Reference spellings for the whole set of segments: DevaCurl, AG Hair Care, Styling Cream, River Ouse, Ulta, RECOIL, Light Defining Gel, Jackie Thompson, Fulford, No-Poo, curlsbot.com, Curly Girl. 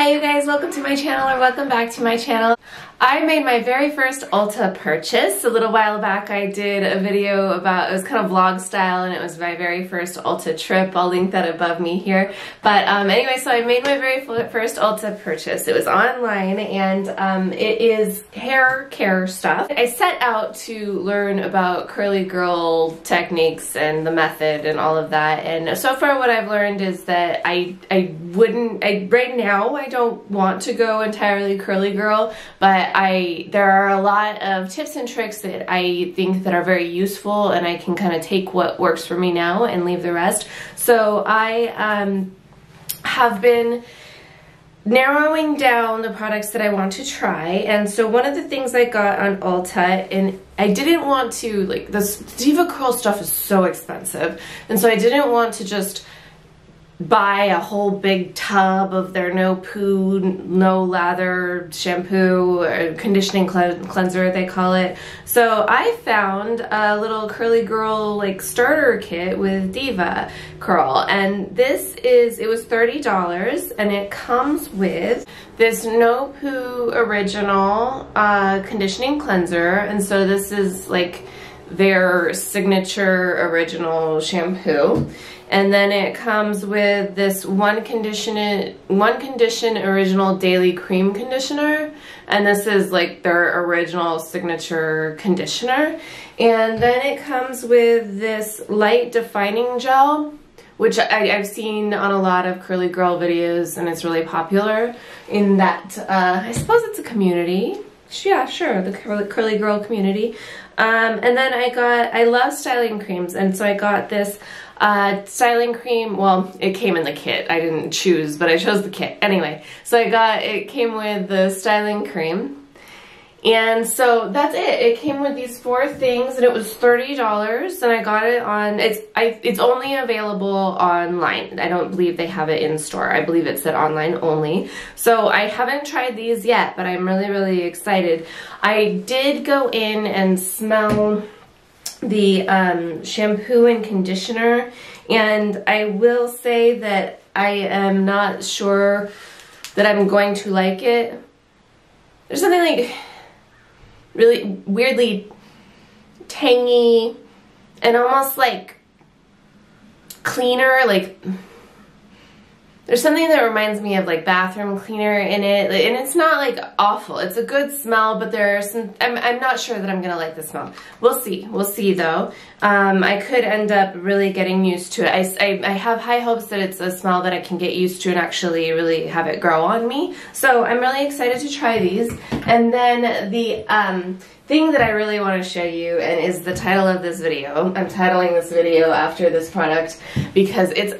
Hi you guys, welcome to my channel, or welcome back to my channel. I made my very first Ulta purchase. A little while back I did a video about, it was kind of vlog style, and it was my very first Ulta trip. I'll link that above me here. But anyway, so I made my very first Ulta purchase. It was online, and it is hair care stuff. I set out to learn about curly girl techniques and the method and all of that, and so far what I've learned is that right now I don't want to go entirely curly girl, but there are a lot of tips and tricks that I think that are very useful, and I can kind of take what works for me now and leave the rest. So I have been narrowing down the products that I want to try, and so one of the things I got on Ulta, and I didn't want to, like, this DevaCurl stuff is so expensive, and so I didn't want to just buy a whole big tub of their no poo, no lather shampoo, or conditioning cleanser they call it. So I found a little curly girl like starter kit with DevaCurl, and it was $30, and it comes with this no poo original conditioning cleanser, and so this is like their signature original shampoo. And then it comes with this One Condition original daily cream conditioner, and this is like their original signature conditioner. And then it comes with this Light Defining Gel, which I've seen on a lot of curly girl videos, and it's really popular in that, I suppose it's a community. Yeah, sure, the curly girl community. And then I love styling creams, and so I got this styling cream. Well, it came in the kit. I didn't choose, but I chose the kit. Anyway, so it came with the styling cream. And so that's it. It came with these four things, and it was $30, and I got it on, it's only available online. I don't believe they have it in store. I believe it said online only. So I haven't tried these yet, but I'm really, really excited. I did go in and smell the shampoo and conditioner, and I will say that I am not sure that I'm going to like it. There's something like really weirdly tangy and almost like cleaner, like there's something that reminds me of like bathroom cleaner in it, and it's not like awful. It's a good smell, but there are some, I'm not sure that I'm gonna like the smell. We'll see though. I could end up really getting used to it. I have high hopes that it's a smell that I can get used to and actually really have it grow on me. So I'm really excited to try these. And then the thing that I really want to show you, and is the title of this video. I'm titling this video after this product because it's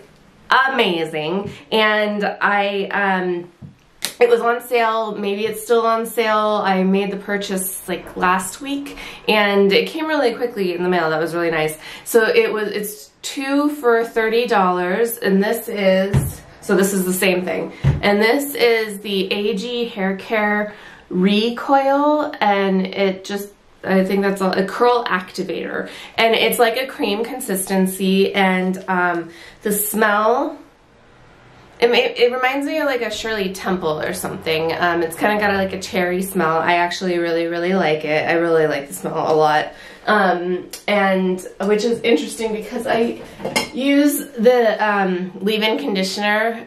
amazing, and it was on sale, maybe it's still on sale. I made the purchase like last week, and it came really quickly in the mail. That was really nice. So it's two for $30, and this is the same thing, and this is the AG Hair Care RECOIL, and I think that's a curl activator, and it's like a cream consistency, and the smell, it reminds me of like a Shirley Temple or something. It's kind of got like a cherry smell. I actually really, really like it. I really like the smell a lot, and which is interesting because I use the leave-in conditioner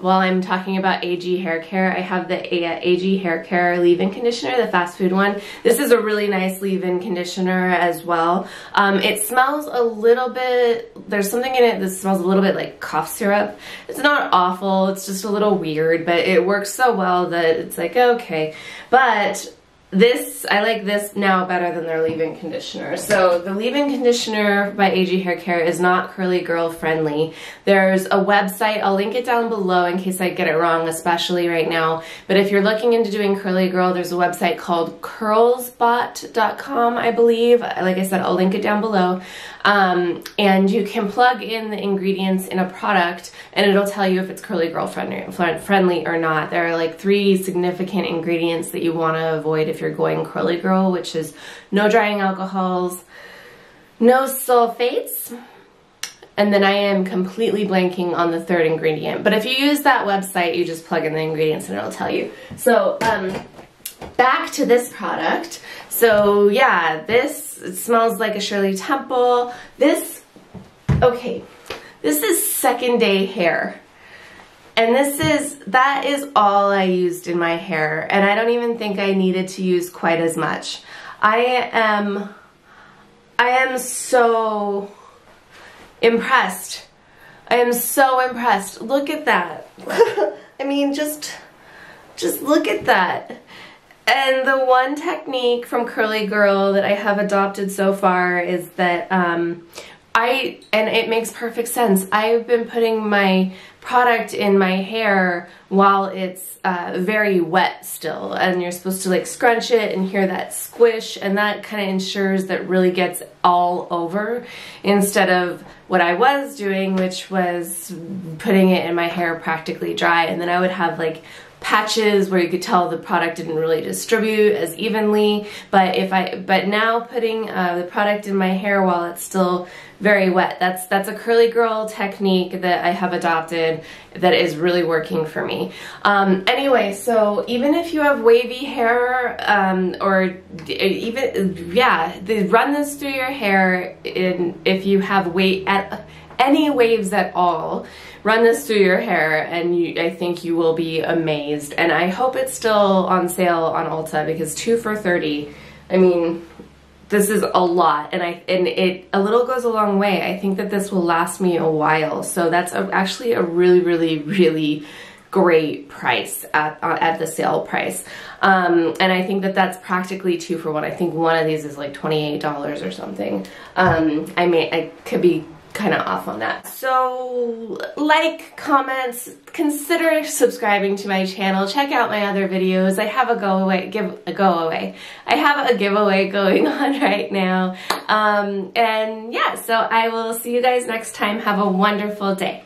while I'm talking about AG Hair Care. I have the AG Hair Care leave-in conditioner, the fast food one. This is a really nice leave-in conditioner as well. It smells a little bit, there's something in it that smells a little bit like cough syrup. It's not awful, it's just a little weird, but it works so well that it's like, okay. But I like this now better than their leave-in conditioner. So the leave-in conditioner by AG Hair Care is not curly girl friendly. There's a website, I'll link it down below in case I get it wrong, especially right now. But if you're looking into doing curly girl, there's a website called curlsbot.com, I believe. Like I said, I'll link it down below. And you can plug in the ingredients in a product, and it'll tell you if it's curly girl friendly or not. There are like 3 significant ingredients that you want to avoid if you're going curly girl, which is no drying alcohols, no sulfates, And then I am completely blanking on the third ingredient. But if you use that website, you just plug in the ingredients and it'll tell you. So back to this product. So yeah, this, it smells like a Shirley Temple. This, okay, this is second day hair. And this is, that is all I used in my hair. And I don't even think I needed to use quite as much. I am so impressed. I am so impressed. Look at that. I mean, just look at that. And the one technique from Curly Girl that I have adopted so far is that and it makes perfect sense. I've been putting my product in my hair while it's very wet still, and you're supposed to like scrunch it and hear that squish, and that kind of ensures that really gets all over, instead of what I was doing, which was putting it in my hair practically dry, and then I would have like patches where you could tell the product didn't really distribute as evenly. But now putting the product in my hair while it's still very wet, that's a Curly Girl technique that I have adopted that is really working for me. Anyway, so even if you have wavy hair, or even, yeah, run this through your hair. If you have any waves at all, run this through your hair, and I think you will be amazed. And I hope it's still on sale on Ulta, because 2 for $30. I mean, this is a lot, and a little goes a long way. I think that this will last me a while, so that's actually a really, really, really great price at the sale price. And I think that that's practically 2 for 1. I think one of these is like $28 or something. I could be kind of off on that. So like, comments, consider subscribing to my channel. Check out my other videos. I have a giveaway going on right now. And yeah, so I will see you guys next time. Have a wonderful day.